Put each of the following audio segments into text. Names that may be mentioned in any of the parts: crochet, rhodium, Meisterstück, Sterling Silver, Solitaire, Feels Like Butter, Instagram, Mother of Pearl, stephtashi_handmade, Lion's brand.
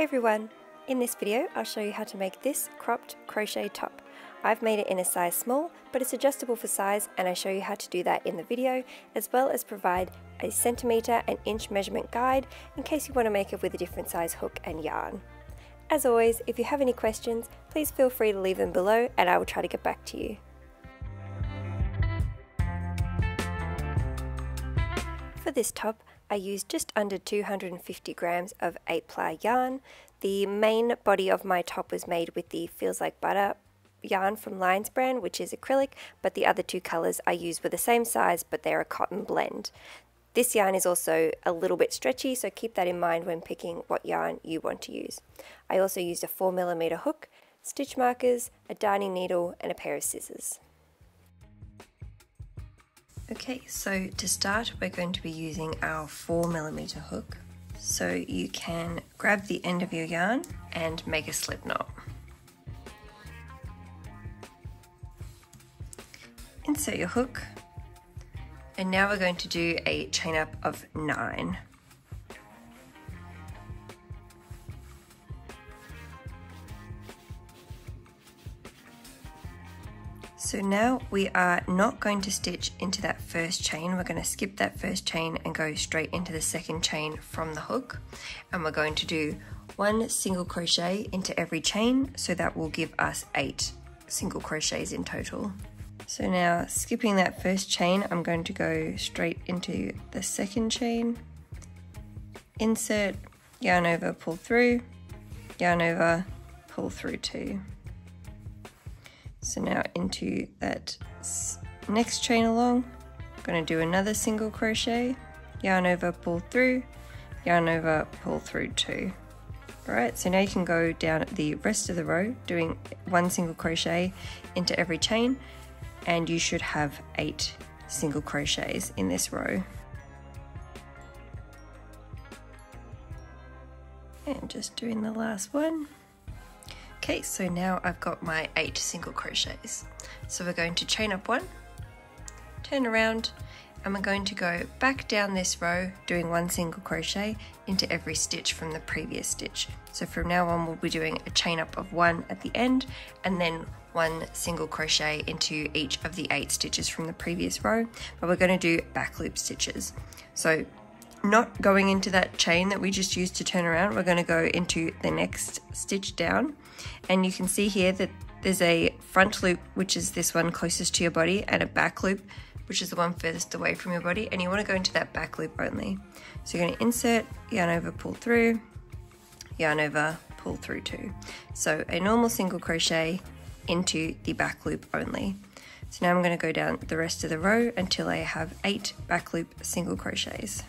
Hey everyone! In this video I'll show you how to make this cropped crochet top. I've made it in a size small, but it's adjustable for size, and I show you how to do that in the video, as well as provide a centimetre and inch measurement guide in case you want to make it with a different size hook and yarn. As always, if you have any questions, please feel free to leave them below and I will try to get back to you. For this top, I used just under 250 grams of 8-ply yarn. The main body of my top was made with the Feels Like Butter yarn from Lion's brand, which is acrylic, but the other two colours I used were the same size, but they're a cotton blend. This yarn is also a little bit stretchy, so keep that in mind when picking what yarn you want to use. I also used a 4mm hook, stitch markers, a darning needle and a pair of scissors. Okay, so to start we're going to be using our 4mm hook. So you can grab the end of your yarn and make a slip knot. Insert your hook, and now we're going to do a chain up of 9. So now we are not going to stitch into that first chain. We're going to skip that first chain and go straight into the second chain from the hook. And we're going to do one single crochet into every chain, so that will give us 8 single crochets in total. So now, skipping that first chain, I'm going to go straight into the second chain, insert, yarn over, pull through, yarn over, pull through 2. So now into that next chain along, I'm going to do another single crochet, yarn over, pull through, yarn over, pull through 2. Alright, so now you can go down the rest of the row doing one single crochet into every chain, and you should have 8 single crochets in this row. And just doing the last one. Okay, so now I've got my 8 single crochets. So we're going to chain up 1, turn around, and we're going to go back down this row doing one single crochet into every stitch from the previous stitch. So from now on we'll be doing a chain up of 1 at the end, and then one single crochet into each of the 8 stitches from the previous row, but we're going to do back loop stitches. So not going into that chain that we just used to turn around, we're going to go into the next stitch down, and you can see here that there's a front loop, which is this one closest to your body, and a back loop, which is the one furthest away from your body, and you want to go into that back loop only. So you're going to insert, yarn over, pull through, yarn over, pull through 2. So a normal single crochet into the back loop only. So now I'm going to go down the rest of the row until I have 8 back loop single crochets.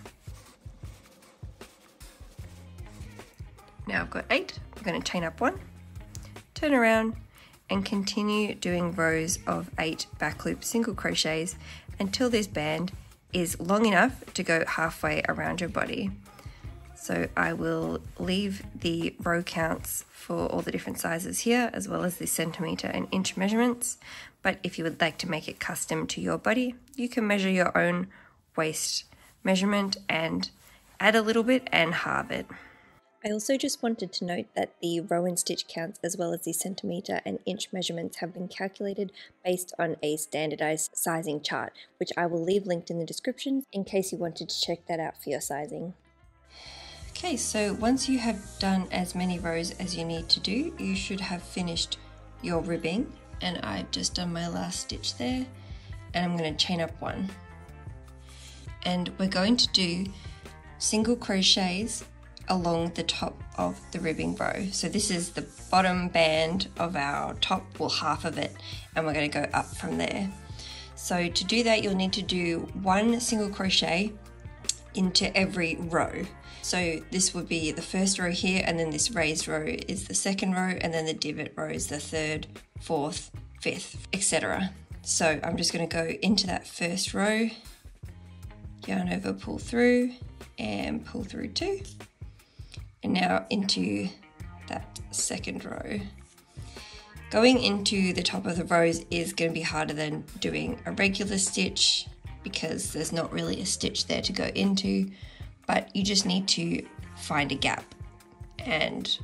Now I've got 8, I'm going to chain up 1, turn around, and continue doing rows of 8 back loop single crochets until this band is long enough to go halfway around your body. So I will leave the row counts for all the different sizes here, as well as the centimetre and inch measurements, but if you would like to make it custom to your body, you can measure your own waist measurement and add a little bit and halve it. I also just wanted to note that the row and stitch counts, as well as the centimetre and inch measurements, have been calculated based on a standardised sizing chart, which I will leave linked in the description in case you wanted to check that out for your sizing. Okay, so once you have done as many rows as you need to do, you should have finished your ribbing, and I've just done my last stitch there, and I'm going to chain up 1. And we're going to do single crochets along the top of the ribbing row. So this is the bottom band of our top, well, half of it, and we're going to go up from there. So to do that, you'll need to do one single crochet into every row. So this would be the first row here, and then this raised row is the second row, and then the divot row is the 3rd, 4th, 5th, etc. So I'm just going to go into that first row, yarn over, pull through, and pull through 2. And now into that second row. Going into the top of the rows is going to be harder than doing a regular stitch, because there's not really a stitch there to go into, but you just need to find a gap and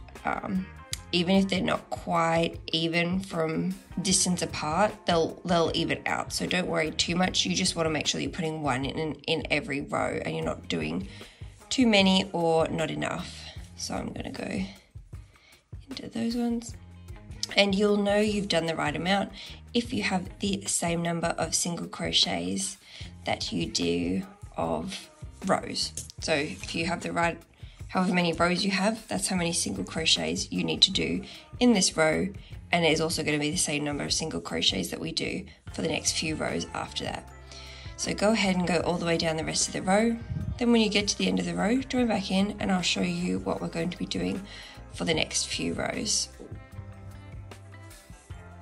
even if they're not quite even from distance apart, they'll even out. So don't worry too much. You just want to make sure you're putting one in every row and you're not doing too many or not enough. So I'm going to go into those ones. And you'll know you've done the right amount if you have the same number of single crochets that you do of rows. So if you have the right, however many rows you have, that's how many single crochets you need to do in this row. And there's also going to be the same number of single crochets that we do for the next few rows after that. So go ahead and go all the way down the rest of the row. Then when you get to the end of the row, join back in and I'll show you what we're going to be doing for the next few rows.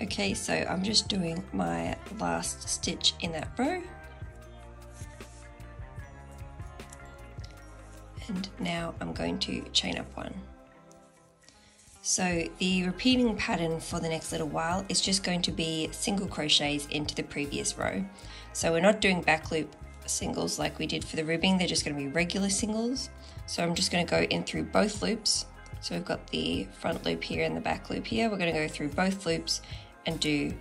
Okay, so I'm just doing my last stitch in that row. And now I'm going to chain up one. So the repeating pattern for the next little while is just going to be single crochets into the previous row. So we're not doing back loop singles like we did for the ribbing, they're just going to be regular singles. So I'm just going to go in through both loops. So we've got the front loop here and the back loop here. We're going to go through both loops and do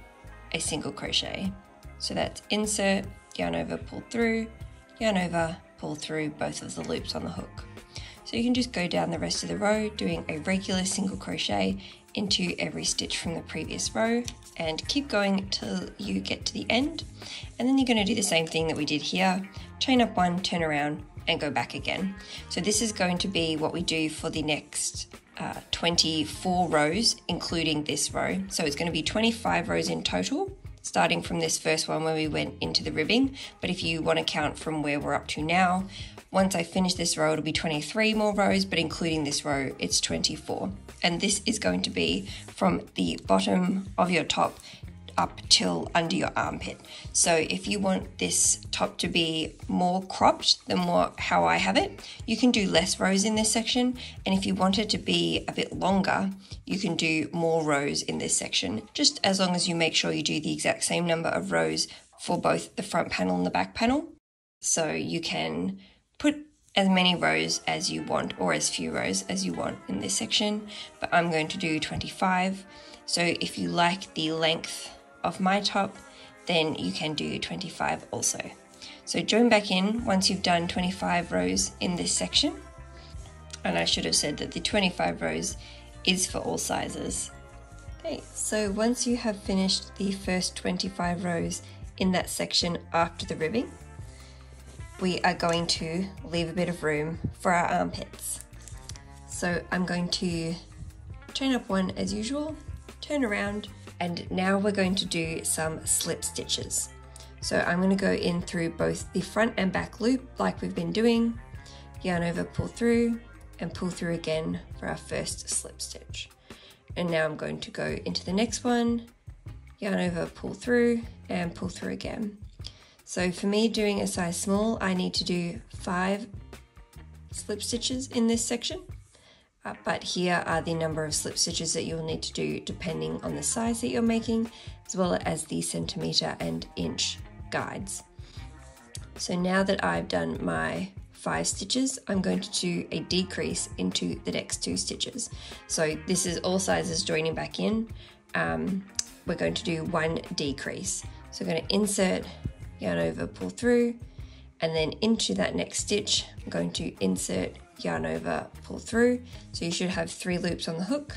a single crochet. So that's insert, yarn over, pull through, yarn over, pull through both of the loops on the hook. So you can just go down the rest of the row doing a regular single crochet into every stitch from the previous row and keep going till you get to the end. And then you're going to do the same thing that we did here, chain up one, turn around and go back again. So this is going to be what we do for the next 24 rows, including this row. So it's going to be 25 rows in total, starting from this first one where we went into the ribbing. But if you want to count from where we're up to now, once I finish this row, it'll be 23 more rows, but including this row, it's 24. And this is going to be from the bottom of your top up till under your armpit. So if you want this top to be more cropped than how I have it, you can do less rows in this section. And if you want it to be a bit longer, you can do more rows in this section, just as long as you make sure you do the exact same number of rows for both the front panel and the back panel. So you can put as many rows as you want or as few rows as you want in this section, but I'm going to do 25. So if you like the length of my top, then you can do 25 also. So join back in once you've done 25 rows in this section. And I should have said that the 25 rows is for all sizes. Okay, so once you have finished the first 25 rows in that section after the ribbing, we are going to leave a bit of room for our armpits. So I'm going to chain up one as usual, turn around, and now we're going to do some slip stitches. So I'm going to go in through both the front and back loop like we've been doing, yarn over, pull through, and pull through again for our first slip stitch. And now I'm going to go into the next one, yarn over, pull through, and pull through again. So for me doing a size small, I need to do 5 slip stitches in this section. But here are the number of slip stitches that you'll need to do depending on the size that you're making, as well as the centimetre and inch guides. So now that I've done my 5 stitches, I'm going to do a decrease into the next 2 stitches. So this is all sizes joining back in. We're going to do 1 decrease. So I'm going to insert, yarn over, pull through, and then into that next stitch, I'm going to insert, yarn over, pull through. So you should have 3 loops on the hook.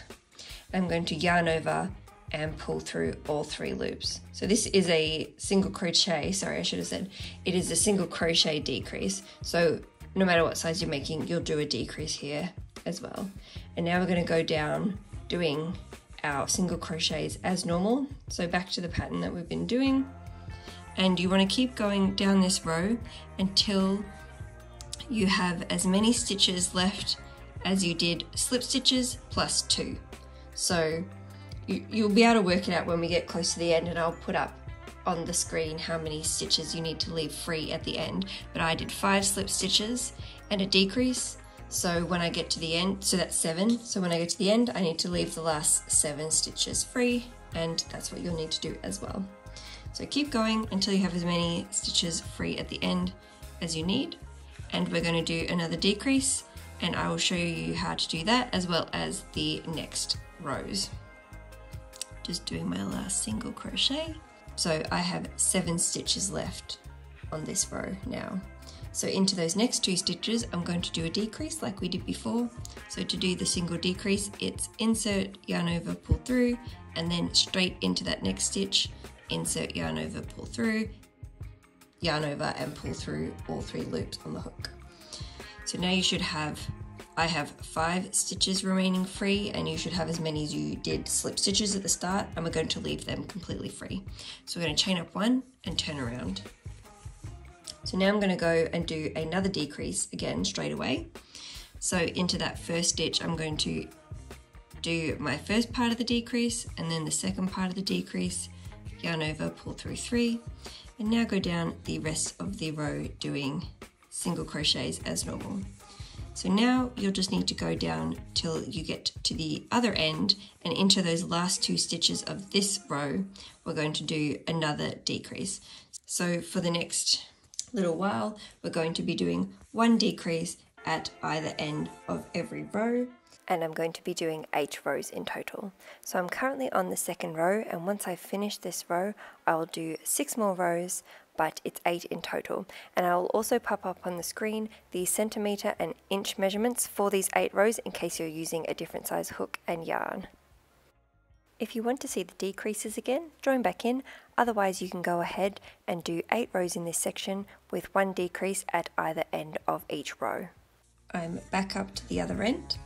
I'm going to yarn over and pull through all 3 loops. So this is a single crochet, sorry, I should have said, it is a single crochet decrease. So no matter what size you're making, you'll do a decrease here as well. And now we're going to go down doing our single crochets as normal. So back to the pattern that we've been doing. And you want to keep going down this row until you have as many stitches left as you did slip stitches plus 2. So you'll be able to work it out when we get close to the end, and I'll put up on the screen how many stitches you need to leave free at the end. But I did 5 slip stitches and a decrease. So when I get to the end, so that's 7. So when I get to the end, I need to leave the last 7 stitches free, and that's what you'll need to do as well. So keep going until you have as many stitches free at the end as you need. And we're going to do another decrease and I will show you how to do that as well as the next rows. Just doing my last single crochet. So I have 7 stitches left on this row now. So into those next 2 stitches, I'm going to do a decrease like we did before. So to do the single decrease, it's insert, yarn over, pull through, and then straight into that next stitch, insert, yarn over, pull through, yarn over and pull through all 3 loops on the hook. So now you should have, I have 5 stitches remaining free, and you should have as many as you did slip stitches at the start, and we're going to leave them completely free. So we're going to chain up 1 and turn around. So now I'm going to go and do another decrease again straight away. So into that first stitch, I'm going to do my first part of the decrease and then the second part of the decrease, yarn over, pull through 3, and now go down the rest of the row doing single crochets as normal. So now you'll just need to go down till you get to the other end, and into those last 2 stitches of this row, we're going to do another decrease. So for the next little while, we're going to be doing 1 decrease at either end of every row, and I'm going to be doing 8 rows in total. So I'm currently on the second row, and once I finish this row, I will do 6 more rows, but it's 8 in total. And I will also pop up on the screen the centimetre and inch measurements for these 8 rows in case you're using a different size hook and yarn. If you want to see the decreases again, join back in, otherwise you can go ahead and do 8 rows in this section with 1 decrease at either end of each row. I'm back up to the other end,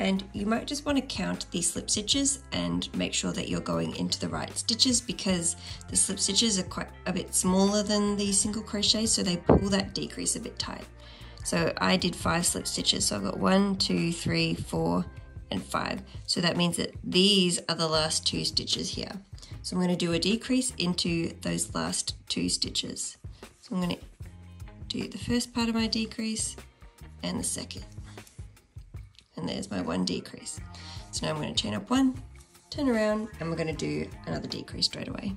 and you might just want to count the slip stitches and make sure that you're going into the right stitches, because the slip stitches are quite a bit smaller than the single crochet, so they pull that decrease a bit tight. So I did 5 slip stitches, so I've got 1, 2, 3, 4 and 5. So that means that these are the last 2 stitches here. So I'm going to do a decrease into those last 2 stitches. So I'm going to do the first part of my decrease and the second. And there's my 1 decrease. So now I'm going to chain up 1, turn around, and we're going to do another decrease straight away.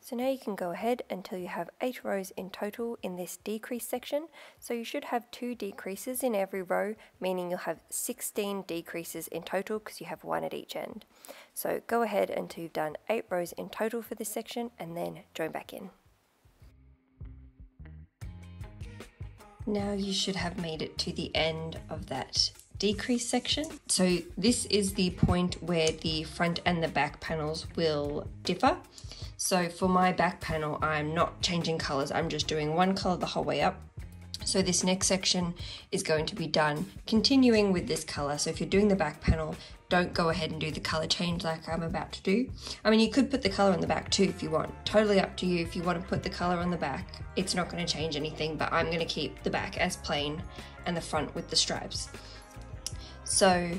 So now you can go ahead until you have 8 rows in total in this decrease section. So you should have 2 decreases in every row, meaning you'll have 16 decreases in total because you have 1 at each end. So go ahead until you've done 8 rows in total for this section, and then join back in. Now you should have made it to the end of that decrease section. So this is the point where the front and the back panels will differ. So for my back panel, I'm not changing colors, I'm just doing 1 color the whole way up. So this next section is going to be done continuing with this color. So if you're doing the back panel, don't go ahead and do the color change like I'm about to do. I mean, you could put the color on the back too if you want, totally up to you. If you want to put the color on the back, it's not going to change anything, but I'm going to keep the back as plain and the front with the stripes. So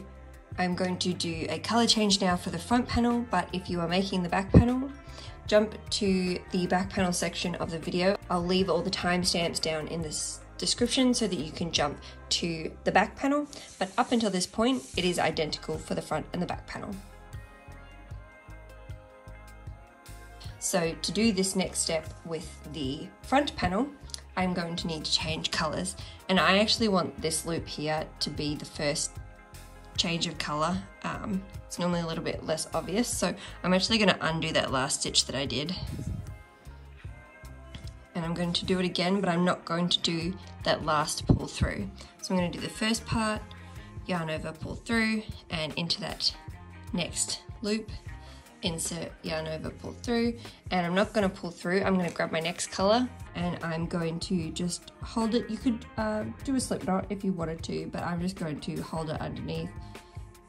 I'm going to do a color change now for the front panel, but if you are making the back panel, jump to the back panel section of the video. I'll leave all the timestamps down in this description so that you can jump to the back panel, but up until this point it is identical for the front and the back panel. So to do this next step with the front panel, I'm going to need to change colors, and I actually want this loop here to be the first change of color. It's normally a little bit less obvious, so I'm actually going to undo that last stitch that I did. And I'm going to do it again, but I'm not going to do that last pull through. So I'm going to do the first part, yarn over, pull through, and into that next loop, insert, yarn over, pull through, and I'm not going to pull through, I'm going to grab my next color, and I'm going to just hold it. You could do a slip knot if you wanted to, but I'm just going to hold it underneath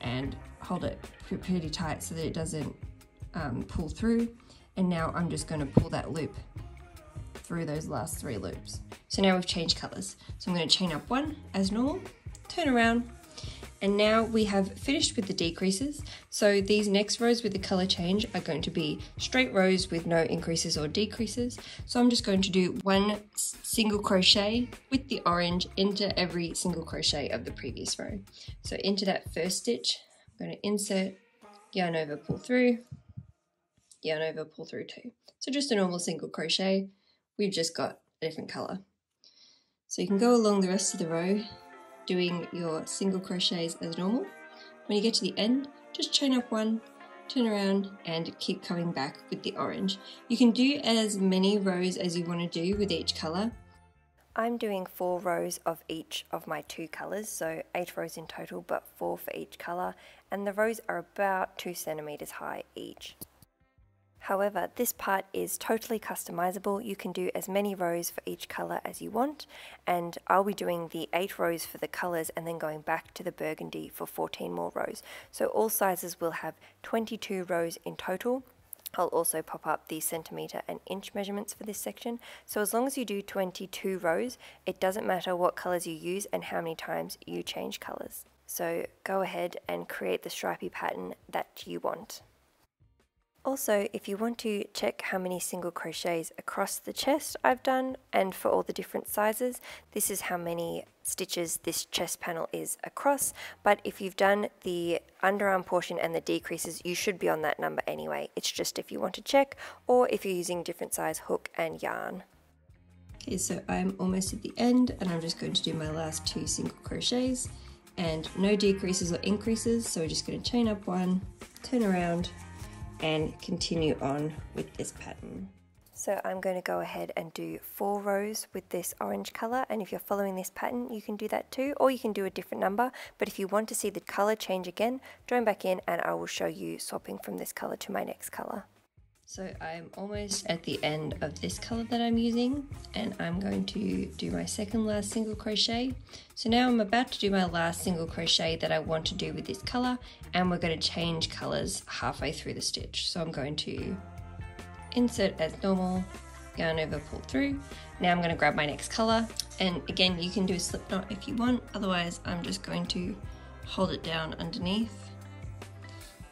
and hold it pretty tight so that it doesn't pull through, and now I'm just going to pull that loop through those last 3 loops. So now we've changed colors. So I'm going to chain up 1 as normal, turn around, and now we have finished with the decreases. So these next rows with the color change are going to be straight rows with no increases or decreases. So I'm just going to do 1 single crochet with the orange into every single crochet of the previous row. So into that first stitch, I'm going to insert, yarn over, pull through, yarn over, pull through 2. So just a normal single crochet. We've just got a different color. So you can go along the rest of the row doing your single crochets as normal. When you get to the end, just chain up one, turn around and keep coming back with the orange. You can do as many rows as you want to do with each color. I'm doing 4 rows of each of my 2 colors, so 8 rows in total, but 4 for each color, and the rows are about 2 centimeters high each. However, this part is totally customizable. You can do as many rows for each color as you want, and I'll be doing the 8 rows for the colors and then going back to the burgundy for 14 more rows. So all sizes will have 22 rows in total. I'll also pop up the centimeter and inch measurements for this section. So as long as you do 22 rows, it doesn't matter what colors you use and how many times you change colors. So go ahead and create the stripy pattern that you want. Also, if you want to check how many single crochets across the chest I've done, and for all the different sizes, this is how many stitches this chest panel is across. But if you've done the underarm portion and the decreases, you should be on that number anyway. It's just if you want to check, or if you're using different size hook and yarn. Okay, so I'm almost at the end and I'm just going to do my last 2 single crochets and no decreases or increases. So we're just going to chain up one, turn around, and continue on with this pattern. So I'm going to go ahead and do 4 rows with this orange color, and if you're following this pattern you can do that too, or you can do a different number, but if you want to see the color change again, join back in and I will show you swapping from this color to my next color. So I'm almost at the end of this color that I'm using, and I'm going to do my second last single crochet. So now I'm about to do my last single crochet that I want to do with this color, and we're going to change colors halfway through the stitch. So I'm going to insert as normal, yarn over, pull through. Now I'm going to grab my next color, and again you can do a slip knot if you want, otherwise I'm just going to hold it down underneath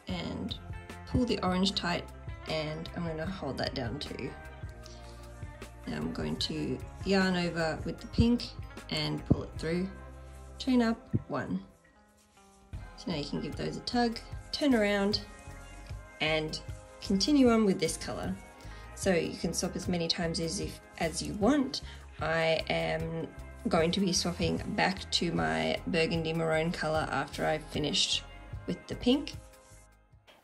and pull the orange tight, and I'm going to hold that down too. Now I'm going to yarn over with the pink and pull it through, chain up one. So now you can give those a tug, turn around and continue on with this color. So you can swap as many times as you want. I am going to be swapping back to my burgundy maroon color after I've finished with the pink.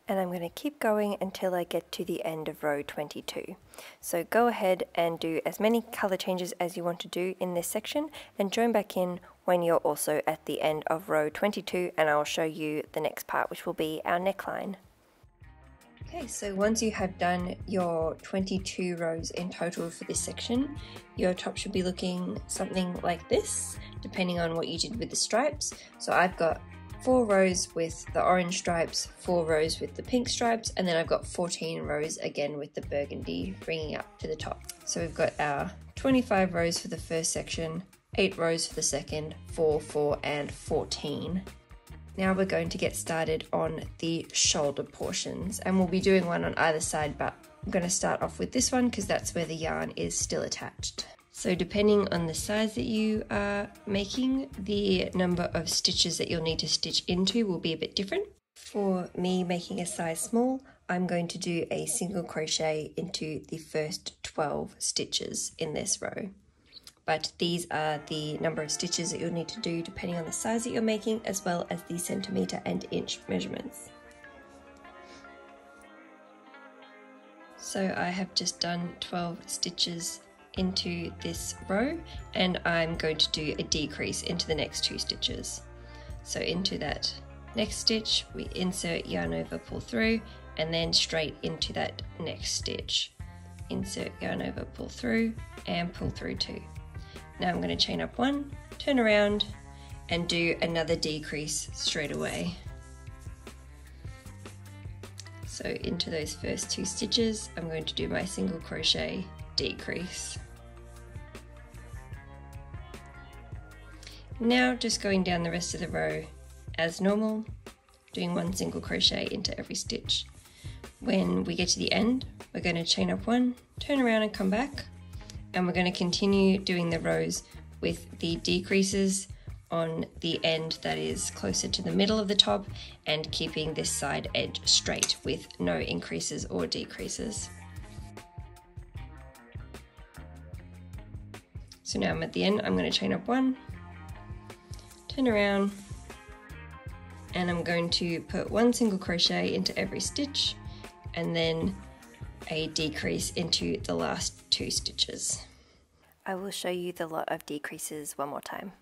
And I'm going to keep going until I get to the end of row 22. So go ahead and do as many color changes as you want to do in this section, and join back in when you're also at the end of row 22, and I'll show you the next part, which will be our neckline. Okay, so once you have done your 22 rows in total for this section, your top should be looking something like this, depending on what you did with the stripes. So I've got 4 rows with the orange stripes, 4 rows with the pink stripes, and then I've got 14 rows again with the burgundy bringing up to the top. So we've got our 25 rows for the first section, 8 rows for the second, 4, 4 and 14. Now we're going to get started on the shoulder portions, and we'll be doing one on either side, but I'm going to start off with this one because that's where the yarn is still attached. So depending on the size that you are making, the number of stitches that you'll need to stitch into will be a bit different. For me making a size small, I'm going to do a single crochet into the first 12 stitches in this row. But these are the number of stitches that you'll need to do depending on the size that you're making, as well as the centimeter and inch measurements. So I have just done 12 stitches into this row, and I'm going to do a decrease into the next 2 stitches. So into that next stitch we insert, yarn over, pull through, and then straight into that next stitch, insert, yarn over, pull through and pull through 2. Now I'm going to chain up 1, turn around and do another decrease straight away. So into those first 2 stitches I'm going to do my single crochet decrease. Now just going down the rest of the row as normal, doing 1 single crochet into every stitch. When we get to the end, we're going to chain up 1, turn around and come back, and we're going to continue doing the rows with the decreases on the end that is closer to the middle of the top, and keeping this side edge straight with no increases or decreases. So now I'm at the end, I'm going to chain up one, turn around, and I'm going to put one single crochet into every stitch and then a decrease into the last two stitches. I will show you the lot of decreases one more time.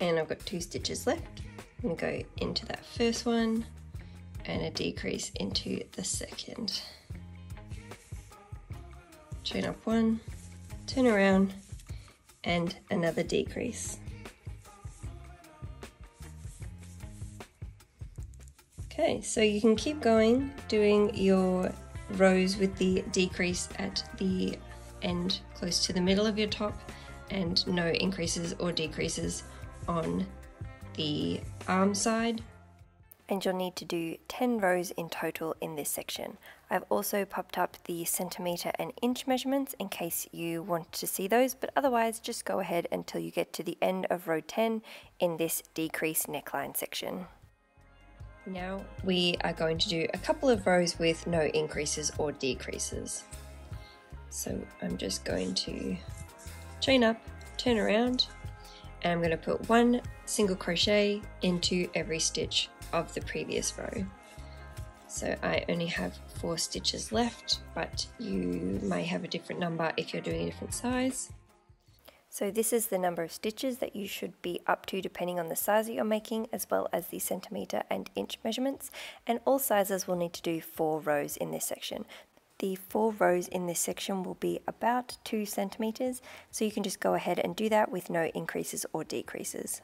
And I've got two stitches left. I'm going to go into that first one and a decrease into the second. Chain up one, turn around, and another decrease. Okay, so you can keep going doing your rows with the decrease at the end close to the middle of your top and no increases or decreases on the arm side. And you'll need to do 10 rows in total in this section. I've also popped up the centimetre and inch measurements in case you want to see those, but otherwise just go ahead until you get to the end of row 10 in this decrease neckline section. Now we are going to do a couple of rows with no increases or decreases. So I'm just going to chain up, turn around, and I'm going to put one single crochet into every stitch of the previous row. So I only have 4 stitches left, but you may have a different number if you're doing a different size. So this is the number of stitches that you should be up to depending on the size that you're making, as well as the centimetre and inch measurements, and all sizes will need to do 4 rows in this section. The 4 rows in this section will be about 2 centimetres, so you can just go ahead and do that with no increases or decreases.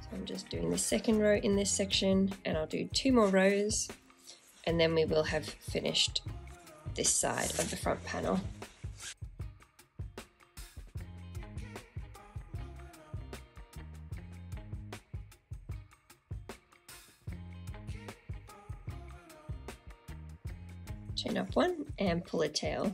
So I'm just doing the second row in this section, and I'll do 2 more rows, and then we will have finished this side of the front panel. Chain up one and pull a tail.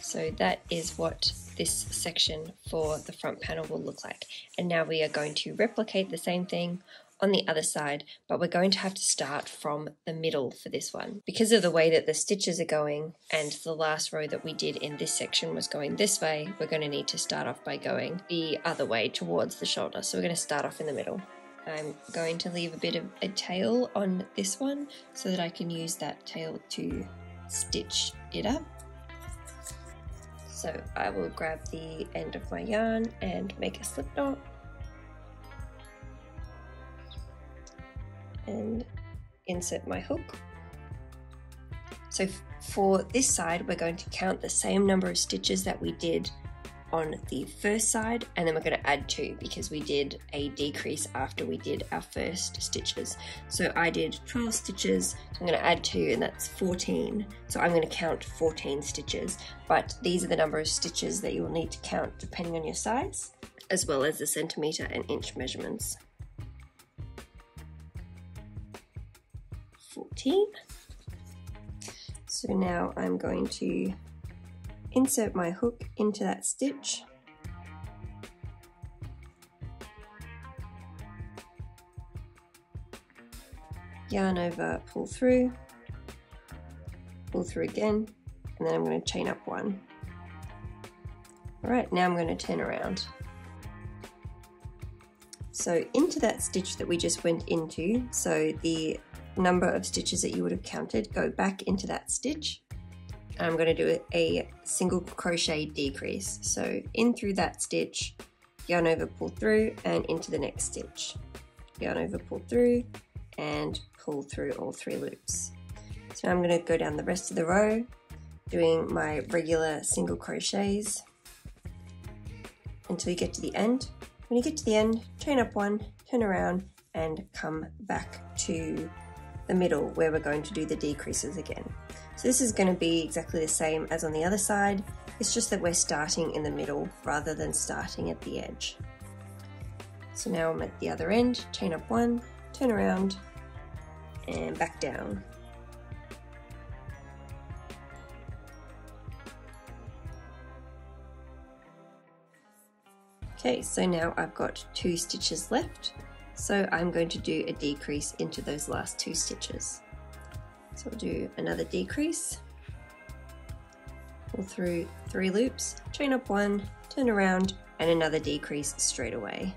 So that is what this section for the front panel will look like. And now we are going to replicate the same thing on the other side, but we're going to have to start from the middle for this one. Because of the way that the stitches are going and the last row that we did in this section was going this way, we're going to need to start off by going the other way towards the shoulder. So we're going to start off in the middle. I'm going to leave a bit of a tail on this one so that I can use that tail to stitch it up. So I will grab the end of my yarn and make a slip knot. And insert my hook. So for this side, we're going to count the same number of stitches that we did on the first side, and then we're going to add 2 because we did a decrease after we did our first stitches. So I did 12 stitches, I'm going to add 2 and that's 14. So I'm going to count 14 stitches, but these are the number of stitches that you will need to count depending on your size, as well as the centimetre and inch measurements. 14. So now I'm going to insert my hook into that stitch . Yarn over, pull through again, and then I'm going to chain up one . All right, now I'm going to turn around. So into that stitch that we just went into, so the number of stitches that you would have counted, go back into that stitch. I'm going to do a single crochet decrease. So in through that stitch, yarn over, pull through, and into the next stitch. Yarn over, pull through, and pull through all 3 loops. So now I'm going to go down the rest of the row, doing my regular single crochets until you get to the end. When you get to the end, chain up one, turn around, and come back to the middle where we're going to do the decreases again. So this is going to be exactly the same as on the other side, it's just that we're starting in the middle rather than starting at the edge. So now I'm at the other end, chain up one, turn around, and back down. Okay, so now I've got 2 stitches left, so I'm going to do a decrease into those last 2 stitches. So we'll do another decrease, pull through 3 loops, chain up 1, turn around, and another decrease straight away.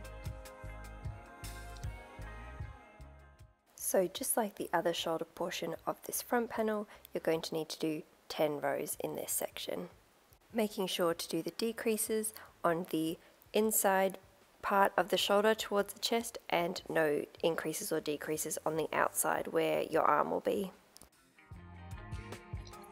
So just like the other shoulder portion of this front panel, you're going to need to do 10 rows in this section. Making sure to do the decreases on the inside part of the shoulder towards the chest, and no increases or decreases on the outside where your arm will be.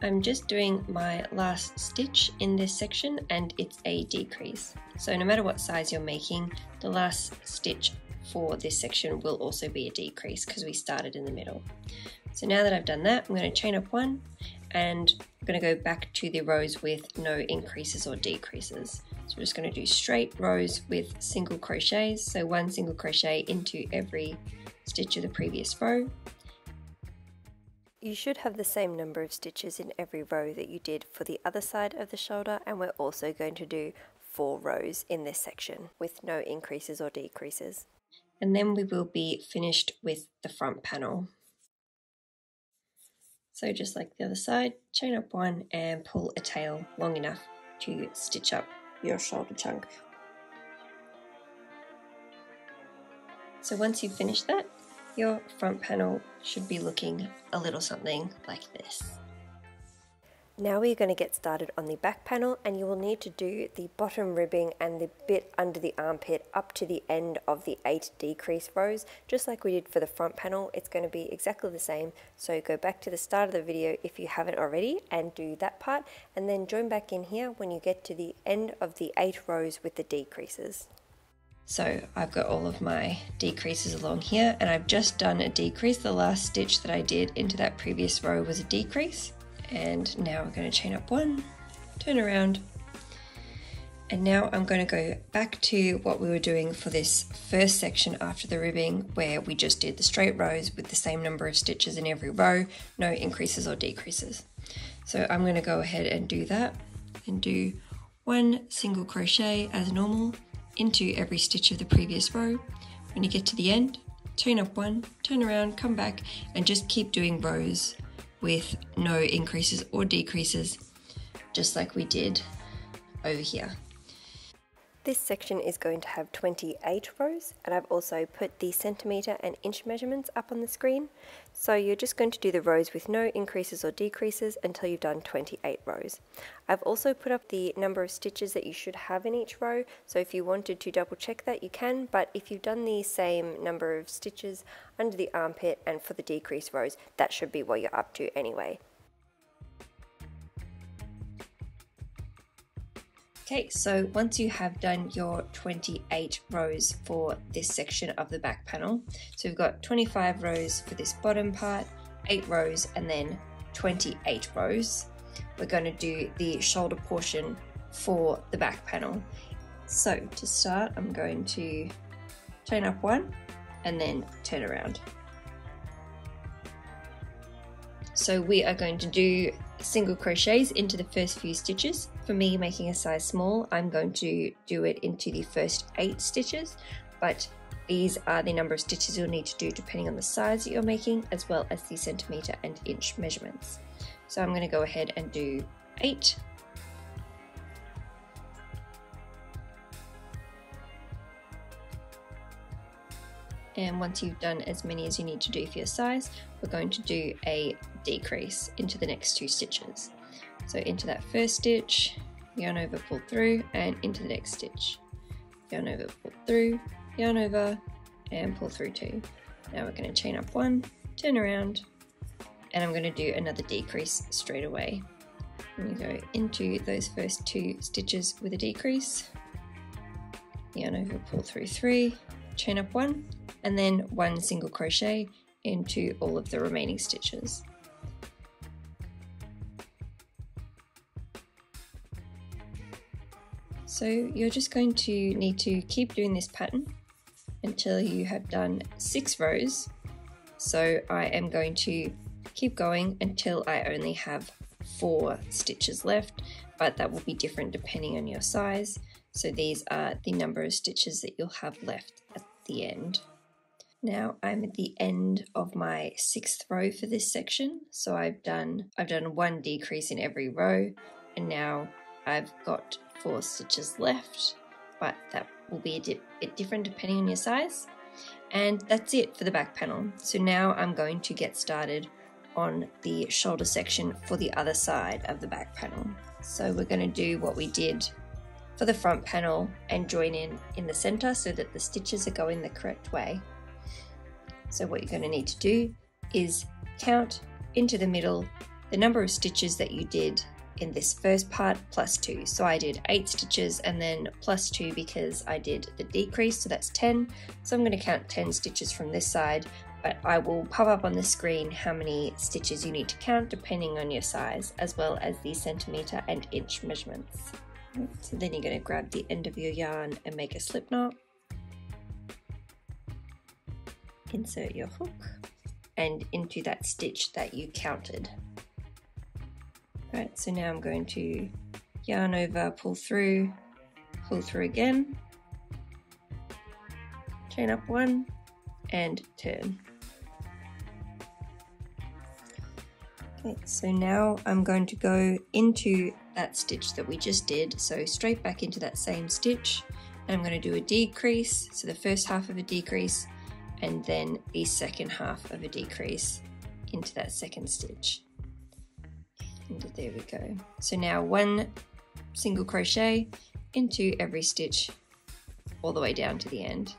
I'm just doing my last stitch in this section and it's a decrease. So no matter what size you're making, the last stitch for this section will also be a decrease because we started in the middle. So now that I've done that, I'm going to chain up 1 and I'm going to go back to the rows with no increases or decreases. So we're just going to do straight rows with single crochets, so 1 single crochet into every stitch of the previous row. You should have the same number of stitches in every row that you did for the other side of the shoulder, and we're also going to do 4 rows in this section with no increases or decreases. And then we will be finished with the front panel. So just like the other side, chain up 1 and pull a tail long enough to stitch up your shoulder chunk. So once you've finished that, your front panel should be looking a little something like this. Now we're going to get started on the back panel, and you will need to do the bottom ribbing and the bit under the armpit up to the end of the 8 decrease rows, just like we did for the front panel. It's going to be exactly the same, so go back to the start of the video if you haven't already and do that part, and then join back in here when you get to the end of the 8 rows with the decreases. So I've got all of my decreases along here, and I've just done a decrease. The last stitch that I did into that previous row was a decrease. And now I'm going to chain up 1, turn around, and now I'm going to go back to what we were doing for this first section after the ribbing, where we just did the straight rows with the same number of stitches in every row, no increases or decreases. So I'm going to go ahead and do that, and do 1 single crochet as normal into every stitch of the previous row. When you get to the end, chain up 1, turn around, come back, and just keep doing rows with no increases or decreases, just like we did over here. This section is going to have 28 rows, and I've also put the centimetre and inch measurements up on the screen. So you're just going to do the rows with no increases or decreases until you've done 28 rows. I've also put up the number of stitches that you should have in each row, so if you wanted to double check that you can, but if you've done the same number of stitches under the armpit and for the decrease rows, that should be what you're up to anyway. Okay, so once you have done your 28 rows for this section of the back panel, so we've got 25 rows for this bottom part, 8 rows, and then 28 rows. We're going to do the shoulder portion for the back panel. So to start, I'm going to chain up 1 and then turn around. So we are going to do single crochets into the first few stitches. For me, making a size small, I'm going to do it into the first 8 stitches, but these are the number of stitches you'll need to do depending on the size that you're making, as well as the centimetre and inch measurements. So I'm going to go ahead and do 8. And once you've done as many as you need to do for your size, we're going to do a decrease into the next 2 stitches. So into that first stitch, yarn over, pull through, and into the next stitch. Yarn over, pull through, yarn over, and pull through 2. Now we're going to chain up 1, turn around, and I'm going to do another decrease straight away. And you go into those first 2 stitches with a decrease, yarn over, pull through 3, chain up 1, and then 1 single crochet into all of the remaining stitches. So you're just going to need to keep doing this pattern until you have done 6 rows. So I am going to keep going until I only have 4 stitches left, but that will be different depending on your size. So these are the number of stitches that you'll have left at the end. Now I'm at the end of my 6th row for this section, so I've done 1 decrease in every row, and now I've got 4 stitches left, but that will be a bit different depending on your size. And that's it for the back panel. So now I'm going to get started on the shoulder section for the other side of the back panel. So we're going to do what we did for the front panel and join in the center so that the stitches are going the correct way. So what you're going to need to do is count into the middle the number of stitches that you did in this first part plus 2. So I did 8 stitches and then plus 2 because I did the decrease, so that's 10. So I'm going to count 10 stitches from this side, but I will pop up on the screen how many stitches you need to count depending on your size, as well as the centimeter and inch measurements. So then you're going to grab the end of your yarn and make a slip knot. Insert your hook and into that stitch that you counted. Right, so now I'm going to yarn over, pull through again, chain up 1 and turn. Okay, so now I'm going to go into that stitch that we just did, so straight back into that same stitch, and I'm going to do a decrease, so the first half of a decrease and then the second half of a decrease into that second stitch. And there we go. So now 1 single crochet into every stitch all the way down to the end.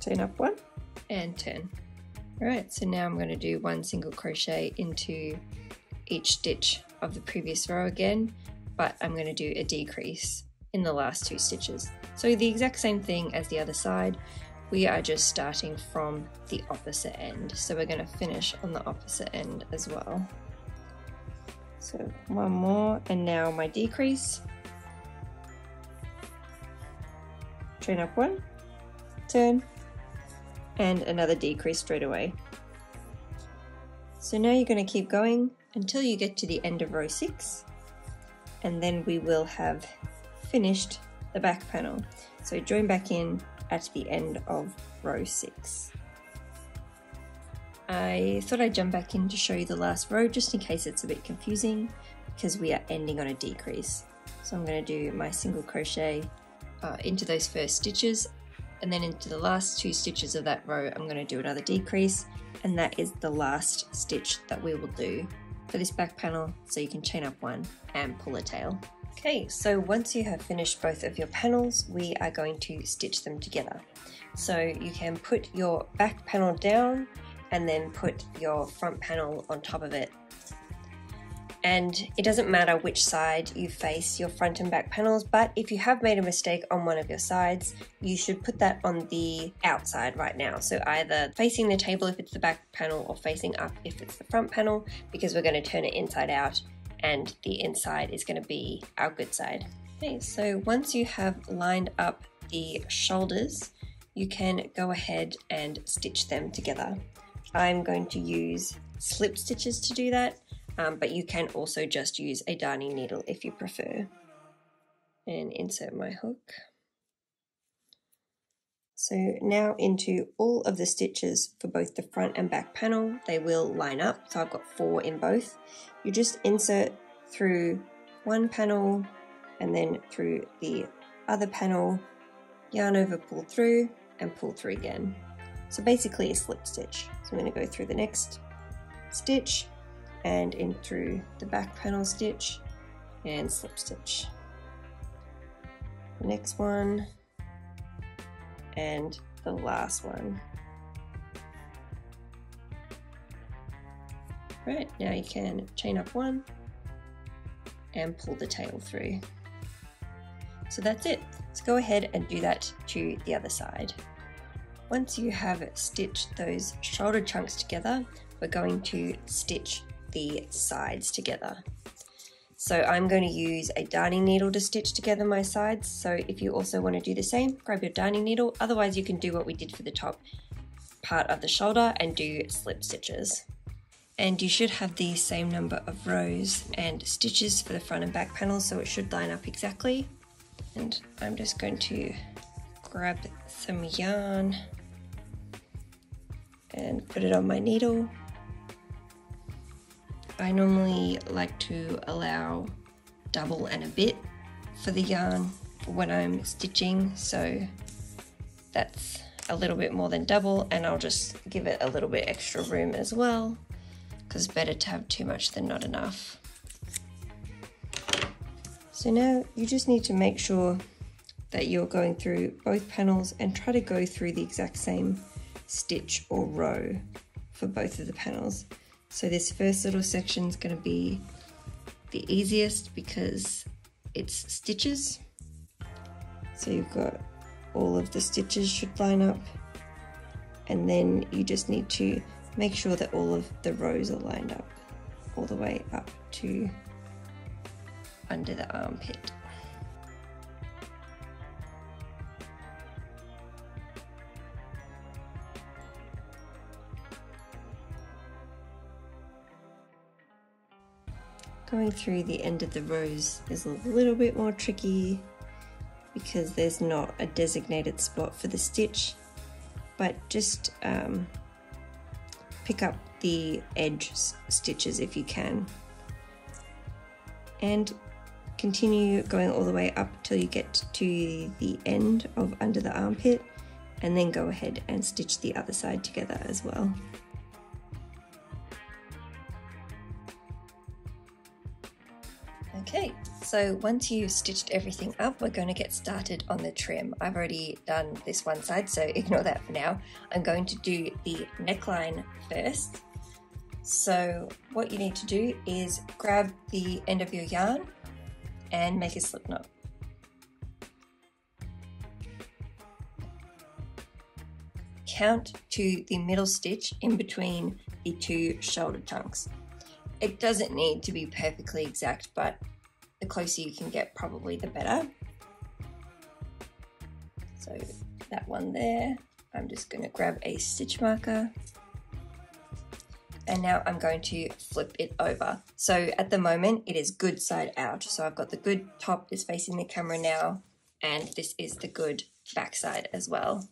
Turn up 1 and turn. Alright, so now I'm going to do 1 single crochet into each stitch of the previous row again, but I'm going to do a decrease in the last 2 stitches. So the exact same thing as the other side. We are just starting from the opposite end, so we're going to finish on the opposite end as well. So 1 more, and now my decrease. Chain up 1, turn, and another decrease straight away. So now you're going to keep going until you get to the end of row 6, and then we will have finished the back panel. So join back in at the end of row 6. I thought I'd jump back in to show you the last row just in case it's a bit confusing, because we are ending on a decrease. So I'm going to do my single crochet into those first stitches, and then into the last 2 stitches of that row I'm going to do another decrease, and that is the last stitch that we will do for this back panel, so you can chain up 1 and pull a tail. Okay, so once you have finished both of your panels, we are going to stitch them together. So you can put your back panel down and then put your front panel on top of it. And it doesn't matter which side you face your front and back panels, but if you have made a mistake on one of your sides, you should put that on the outside right now. So either facing the table if it's the back panel, or facing up if it's the front panel, because we're going to turn it inside out, and the inside is going to be our good side. Okay, so once you have lined up the shoulders, you can go ahead and stitch them together. I'm going to use slip stitches to do that, but you can also just use a darning needle if you prefer. And insert my hook. So now into all of the stitches for both the front and back panel, they will line up, so I've got 4 in both. You just insert through one panel and then through the other panel, yarn over, pull through, and pull through again. So basically a slip stitch. So I'm going to go through the next stitch and in through the back panel stitch and slip stitch. The next one and the last one. Right, now you can chain up 1 and pull the tail through. So that's it. Let's go ahead and do that to the other side. Once you have stitched those shoulder chunks together, we're going to stitch the sides together. So I'm going to use a darning needle to stitch together my sides, so if you also want to do the same, grab your darning needle. Otherwise you can do what we did for the top part of the shoulder and do slip stitches. And you should have the same number of rows and stitches for the front and back panel, so it should line up exactly. And I'm just going to grab some yarn and put it on my needle. I normally like to allow double and a bit for the yarn when I'm stitching, so that's a little bit more than double, and I'll just give it a little bit extra room as well, because better to have too much than not enough. So now you just need to make sure that you're going through both panels and try to go through the exact same stitch or row for both of the panels. So this first little section is going to be the easiest because it's stitches. So you've got all of the stitches should line up, and then you just need to make sure that all of the rows are lined up all the way up to under the armpit. Going through the end of the rows is a little bit more tricky because there's not a designated spot for the stitch, but just pick up the edge stitches if you can, and continue going all the way up till you get to the end of under the armpit, and then go ahead and stitch the other side together as well. Okay, so once you've stitched everything up, we're going to get started on the trim. I've already done this one side, so ignore that for now. I'm going to do the neckline first. So what you need to do is grab the end of your yarn and make a slip knot. Count to the middle stitch in between the two shoulder chunks. It doesn't need to be perfectly exact, but the closer you can get, probably the better. So that one there, I'm just going to grab a stitch marker, and now I'm going to flip it over. So at the moment it is good side out, so I've got the good top is facing the camera now, and this is the good back side as well.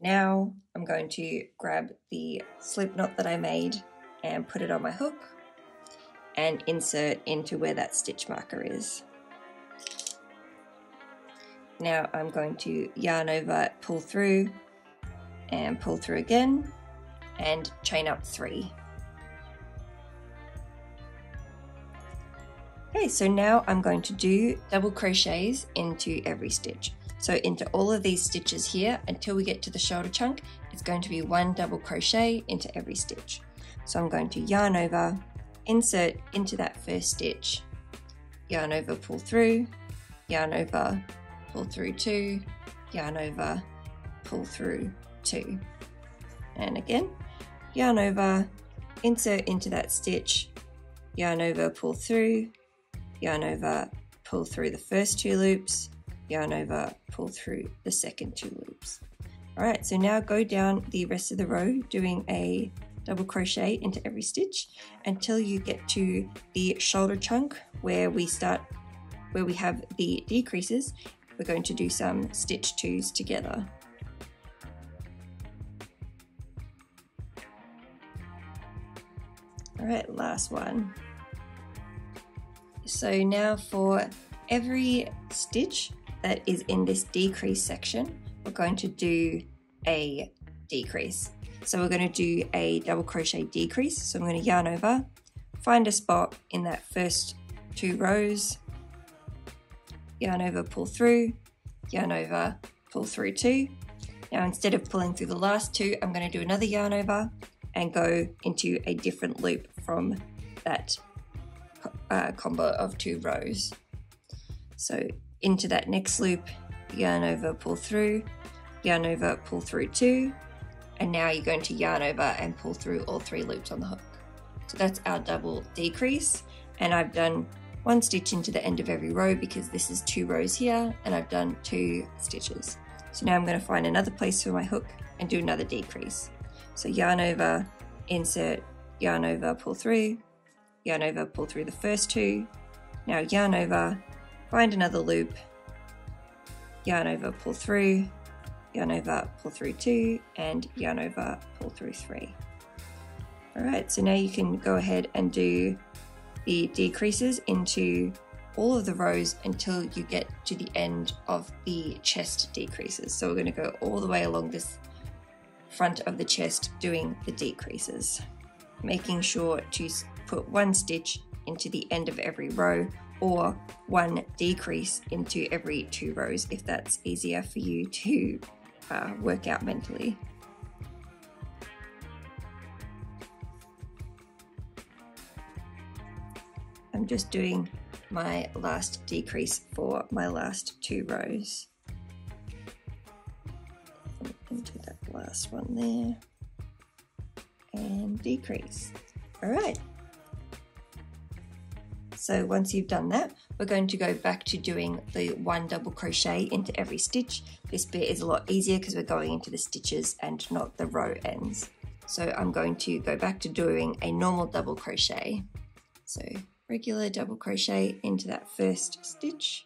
Now I'm going to grab the slip knot that I made and put it on my hook and insert into where that stitch marker is. Now I'm going to yarn over, pull through, and pull through again, and chain up 3. Okay, so now I'm going to do double crochets into every stitch. So into all of these stitches here until we get to the shoulder chunk, it's going to be 1 double crochet into every stitch. So I'm going to yarn over, insert into that first stitch, yarn over, pull through, yarn over, pull through 2, yarn over, pull through 2. And again, yarn over, insert into that stitch, yarn over, pull through, yarn over, pull through the first 2 loops, yarn over, pull through the second 2 loops. All right, so now go down the rest of the row doing a double crochet into every stitch until you get to the shoulder chunk where we have the decreases. We're going to do some stitch 2s together. All right, last one. So now for every stitch that is in this decrease section, we're going to do a decrease. So we're going to do a double crochet decrease. So I'm going to yarn over, find a spot in that first 2 rows, yarn over, pull through, yarn over, pull through 2. Now instead of pulling through the last 2, I'm going to do another yarn over and go into a different loop from that combo of 2 rows. So into that next loop, yarn over, pull through, yarn over, pull through 2. And now you're going to yarn over and pull through all 3 loops on the hook. So that's our double decrease, and I've done 1 stitch into the end of every row because this is 2 rows here, and I've done 2 stitches. So now I'm going to find another place for my hook and do another decrease. So yarn over, insert, yarn over, pull through, yarn over, pull through the first 2. Now yarn over, find another loop, yarn over, pull through, yarn over, pull through 2, and yarn over, pull through 3. All right, so now you can go ahead and do the decreases into all of the rows until you get to the end of the chest decreases. So we're going to go all the way along this front of the chest doing the decreases, making sure to put one stitch into the end of every row or one decrease into every 2 rows if that's easier for you to work out mentally. I'm just doing my last decrease for my last 2 rows. Into that last one there and decrease. All right. So once you've done that, we're going to go back to doing the 1 double crochet into every stitch. This bit is a lot easier because we're going into the stitches and not the row ends. So I'm going to go back to doing a normal double crochet. So regular double crochet into that first stitch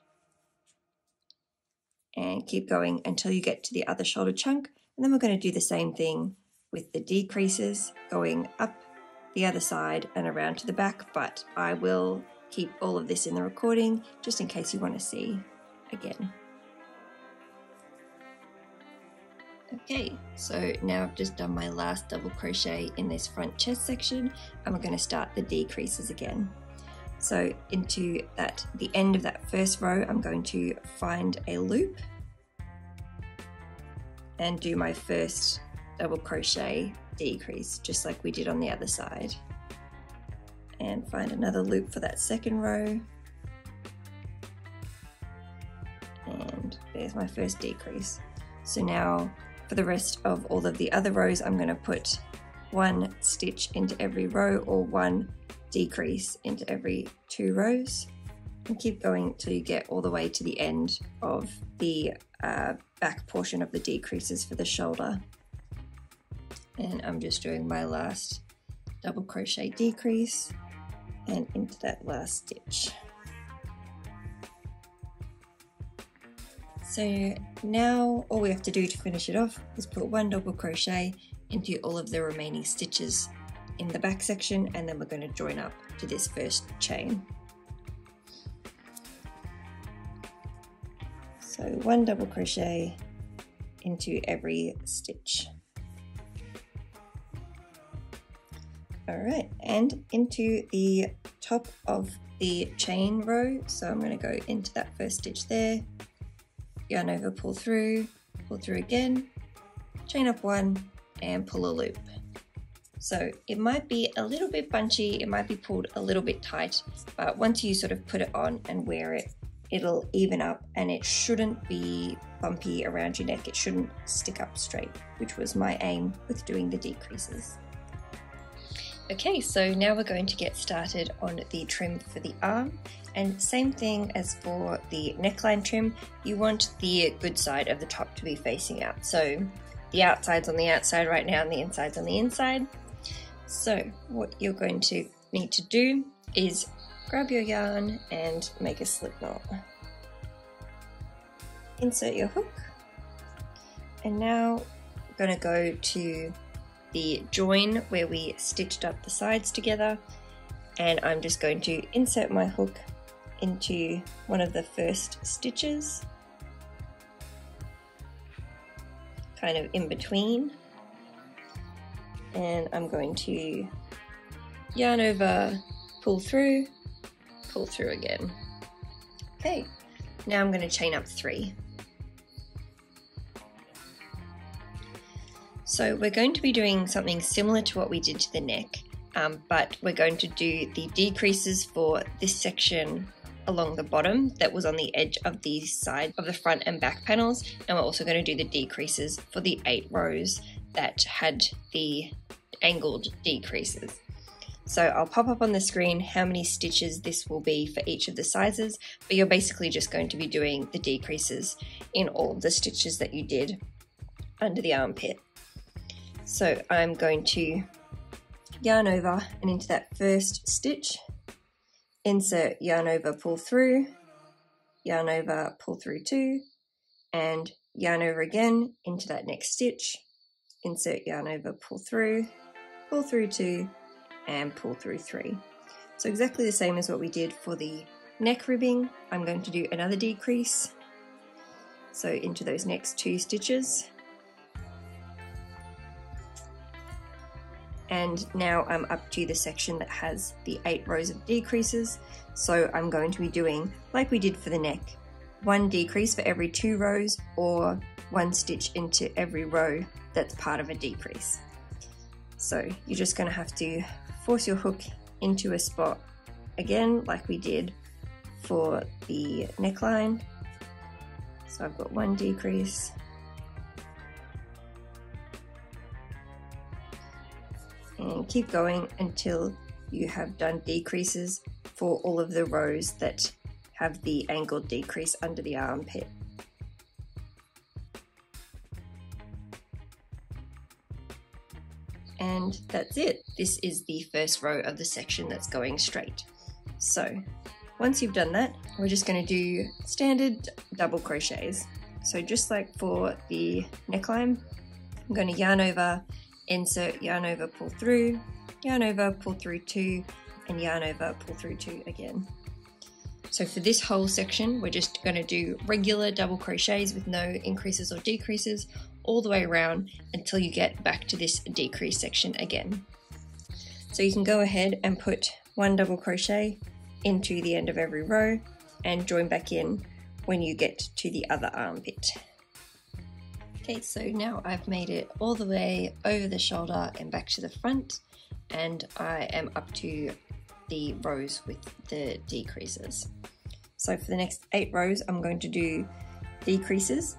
and keep going until you get to the other shoulder chunk. And then we're going to do the same thing with the decreases, going up the other side and around to the back, but I will keep all of this in the recording just in case you want to see again. Okay, so now I've just done my last double crochet in this front chest section and we're going to start the decreases again. So into that, the end of that first row, I'm going to find a loop and do my first double crochet decrease, just like we did on the other side. And find another loop for that second row. And there's my first decrease. So now for the rest of all of the other rows, I'm going to put 1 stitch into every row or 1 decrease into every 2 rows and keep going till you get all the way to the end of the back portion of the decreases for the shoulder. And I'm just doing my last double crochet decrease and into that last stitch. So now all we have to do to finish it off is put 1 double crochet into all of the remaining stitches in the back section, and then we're going to join up to this first chain. So 1 double crochet into every stitch. All right, and into the top of the chain row. So I'm going to go into that first stitch there, yarn over, pull through again, chain up 1 and pull a loop. So it might be a little bit bunchy, it might be pulled a little bit tight, but once you sort of put it on and wear it, it'll even up and it shouldn't be bumpy around your neck. It shouldn't stick up straight, which was my aim with doing the decreases. Okay, so now we're going to get started on the trim for the arm, and same thing as for the neckline trim, you want the good side of the top to be facing out. So the outside's on the outside right now and the inside's on the inside. So what you're going to need to do is grab your yarn and make a slip knot. Insert your hook, and now we're going to go to the join where we stitched up the sides together, and I'm just going to insert my hook into one of the first stitches, kind of in between, and I'm going to yarn over, pull through again. Okay, now I'm going to chain up 3. So we're going to be doing something similar to what we did to the neck, but we're going to do the decreases for this section along the bottom that was on the edge of the side of the front and back panels, and we're also going to do the decreases for the 8 rows that had the angled decreases. So I'll pop up on the screen how many stitches this will be for each of the sizes, but you're basically just going to be doing the decreases in all of the stitches that you did under the armpit. So I'm going to yarn over and into that first stitch, insert, yarn over, pull through 2, and yarn over again into that next stitch, insert yarn over, pull through two, and pull through three. So exactly the same as what we did for the neck ribbing, I'm going to do another decrease, so into those next two stitches. And now I'm up to the section that has the 8 rows of decreases. So I'm going to be doing, like we did for the neck, one decrease for every 2 rows, or one stitch into every row that's part of a decrease. So you're just going to have to force your hook into a spot again, like we did for the neckline. So I've got one decrease. And keep going until you have done decreases for all of the rows that have the angled decrease under the armpit. And that's it. This is the first row of the section that's going straight. So once you've done that, we're just going to do standard double crochets. So just like for the neckline, I'm going to yarn over, insert, yarn over, pull through, yarn over, pull through two, and yarn over, pull through two again. So for this whole section, we're just going to do regular double crochets with no increases or decreases all the way around until you get back to this decrease section again. So you can go ahead and put one double crochet into the end of every row and join back in when you get to the other armpit. Okay, so now I've made it all the way over the shoulder and back to the front, and I am up to the rows with the decreases. So for the next 8 rows, I'm going to do decreases.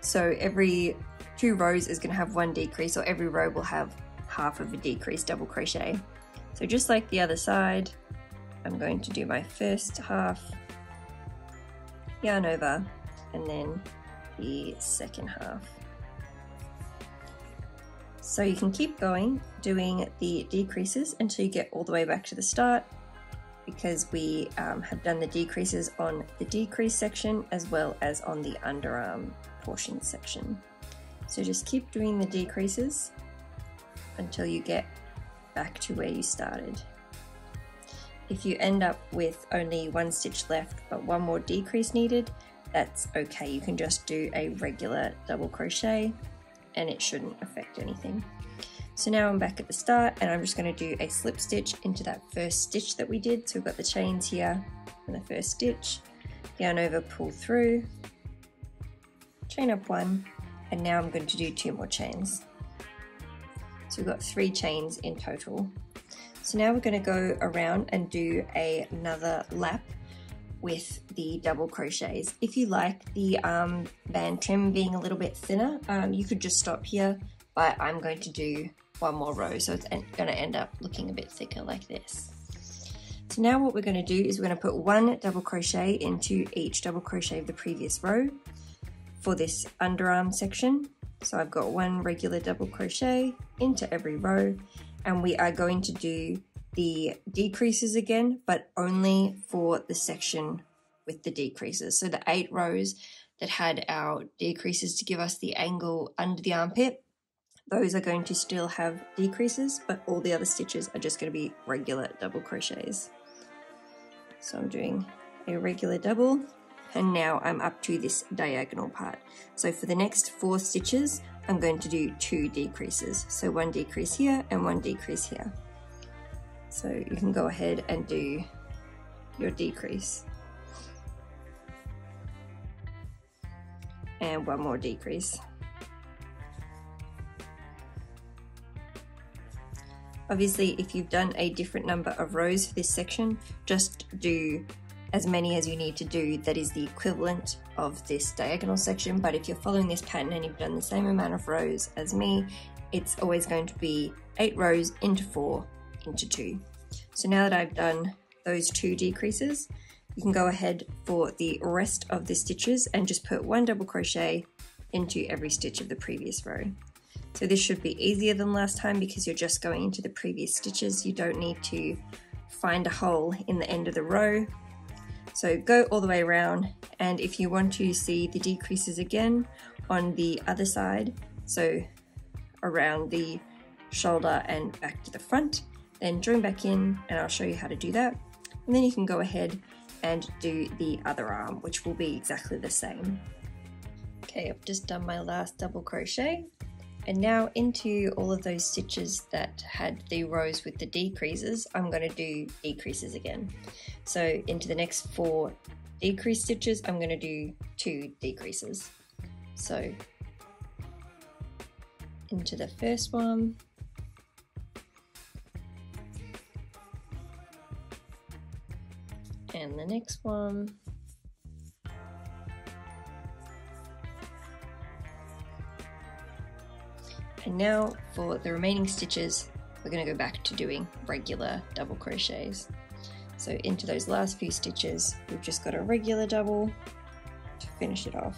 So every 2 rows is going to have one decrease, or every row will have half of a decrease double crochet. So just like the other side, I'm going to do my first half, yarn over, and then the second half. So you can keep going doing the decreases until you get all the way back to the start, because we have done the decreases on the decrease section as well as on the underarm portion section. So just keep doing the decreases until you get back to where you started. If you end up with only one stitch left but one more decrease needed, that's okay. You can just do a regular double crochet and it shouldn't affect anything. So now I'm back at the start, and I'm just going to do a slip stitch into that first stitch that we did. So we've got the chains here and the first stitch, yarn over, pull through, chain up 1, and now I'm going to do 2 more chains. So we've got 3 chains in total. So now we're going to go around and do another lap with the double crochets. If you like the band trim being a little bit thinner, you could just stop here, but I'm going to do one more row, so it's going to end up looking a bit thicker like this. So now what we're going to do is we're going to put one double crochet into each double crochet of the previous row for this underarm section. So I've got one regular double crochet into every row, and we are going to do the decreases again, but only for the section with the decreases. So the 8 rows that had our decreases to give us the angle under the armpit, those are going to still have decreases, but all the other stitches are just going to be regular double crochets. So I'm doing a regular double, and now I'm up to this diagonal part. So for the next 4 stitches, I'm going to do 2 decreases. So one decrease here and one decrease here. So you can go ahead and do your decrease. And one more decrease. Obviously, if you've done a different number of rows for this section, just do as many as you need to do that is the equivalent of this diagonal section. But if you're following this pattern and you've done the same amount of rows as me, it's always going to be 8 rows into 4 into 2. So now that I've done those 2 decreases, you can go ahead for the rest of the stitches and just put one double crochet into every stitch of the previous row. So this should be easier than last time because you're just going into the previous stitches. You don't need to find a hole in the end of the row. So go all the way around, and if you want to see the decreases again on the other side, so around the shoulder and back to the front, then join back in and I'll show you how to do that. And then you can go ahead and do the other arm, which will be exactly the same. Okay, I've just done my last double crochet, and now into all of those stitches that had the rows with the decreases, I'm going to do decreases again. So into the next 4 decrease stitches, I'm going to do 2 decreases. So into the first one, and the next one, and now for the remaining stitches we're going to go back to doing regular double crochets. So into those last few stitches we've just got a regular double to finish it off.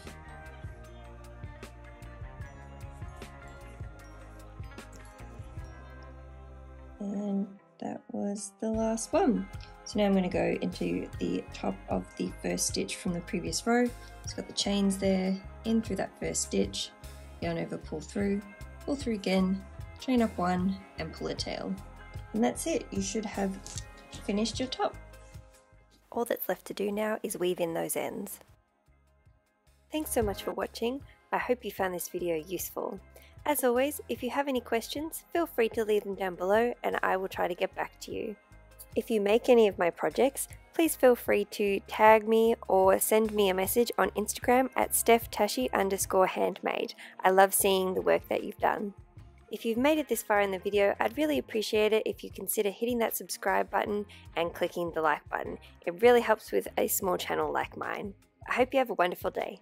And that was the last one. So now I'm going to go into the top of the first stitch from the previous row. It's got the chains there, in through that first stitch, yarn over, pull through again, chain up 1 and pull a tail. And that's it, you should have finished your top. All that's left to do now is weave in those ends. Thanks so much for watching, I hope you found this video useful. As always, if you have any questions, feel free to leave them down below and I will try to get back to you. If you make any of my projects, please feel free to tag me or send me a message on Instagram at stephtashi_handmade. I love seeing the work that you've done. If you've made it this far in the video, I'd really appreciate it if you consider hitting that subscribe button and clicking the like button. It really helps with a small channel like mine. I hope you have a wonderful day.